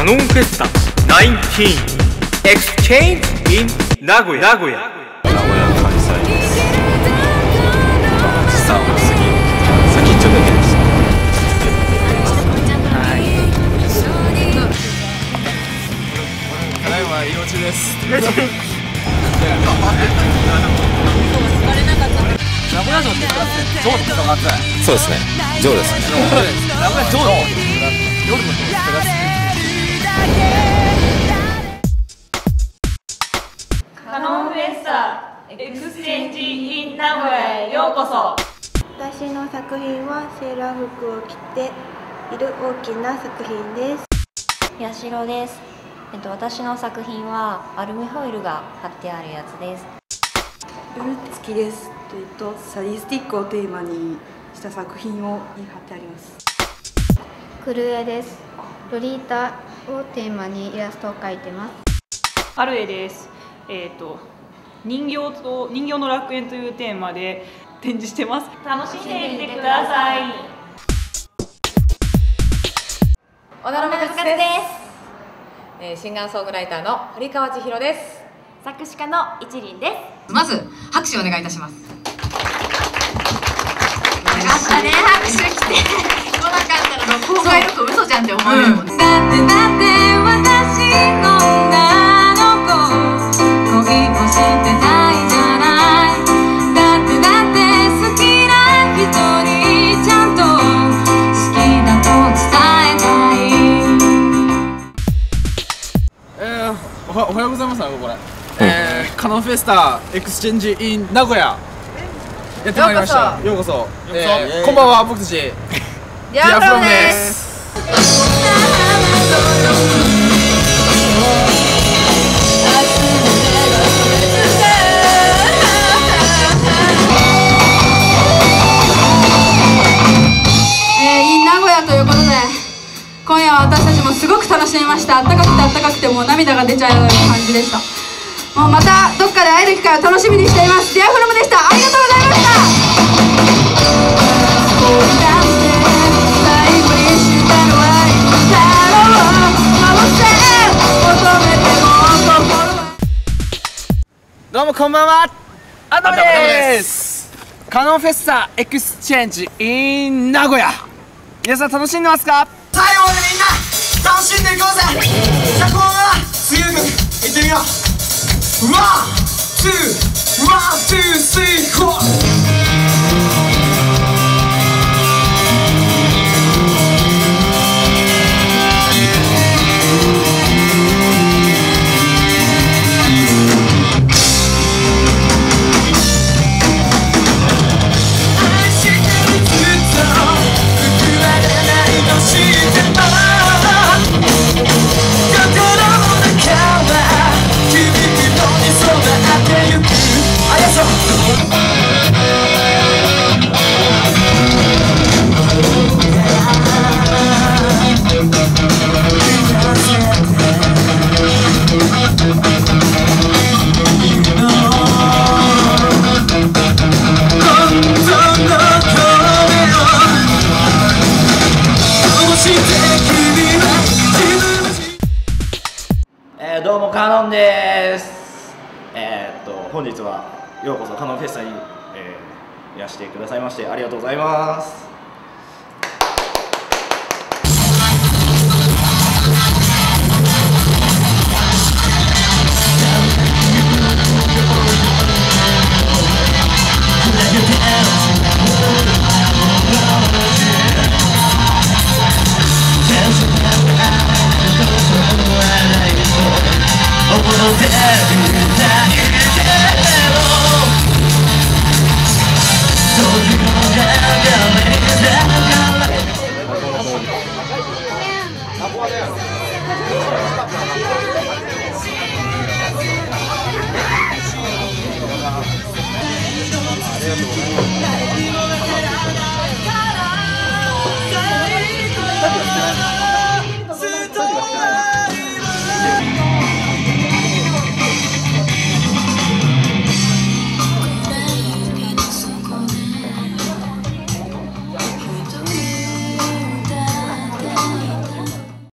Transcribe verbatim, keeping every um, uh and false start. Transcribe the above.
カノンフェスタじゅうきゅう Exchange in 名古屋名古屋開催です。時差多すぎ先っちょだけでした。はいただいま幼稚です名古屋城って言ったら城って捕まったそうですね。城ですね。名古屋城の夜のカノンフェスタエクスチェンジイン名古屋へようこそ。私の作品はセーラー服を着ている大きな作品です。やしろです。えっと、私の作品はアルミホイルが貼ってあるやつです。うるつきです。えっと、サディスティックをテーマにした作品を貼ってあります。くるえです。ロリータをテーマにイラストを描いてます。あるえです。えっと人形と人形の楽園というテーマで展示してます。楽しんでいてください。小野真津です。シンガーソングライターの堀川千尋です。作詞家の一輪です。まず拍手お願いいたします。よかったね、拍手来て来なかったら公開だと嘘じゃんって思われるもんね、うん、だってだって私の女の子恋もしてないじゃない。だってだって好きな人にちゃんと好きだと伝えたい。えー、おは、おはようございます。これ、えー、カノンフェスタエクスチェンジイン名古屋やってまいりました。ようこそ。こんばんは、僕たちディアフロムです。イン名古屋ということで今夜は私たちもすごく楽しみました。あったかくてあったかくてもう涙が出ちゃうような感じでした。もうまたどっかで会える機会を楽しみにしています。ディアフロムでした。ありがとうございました。どうもこんばんは。アダムです。カノンフェスタエクスチェンジ in 名古屋。皆さん楽しんでますか？最後までみんな楽しんでいこうぜ。じゃあこのまま次の曲いってみよう。ワンツーワンツースリーフォー。 どうもカノンです。えー、っと本日はようこそカノンフェスタに、えー、いらしてくださいましてありがとうございます。アポアだよ。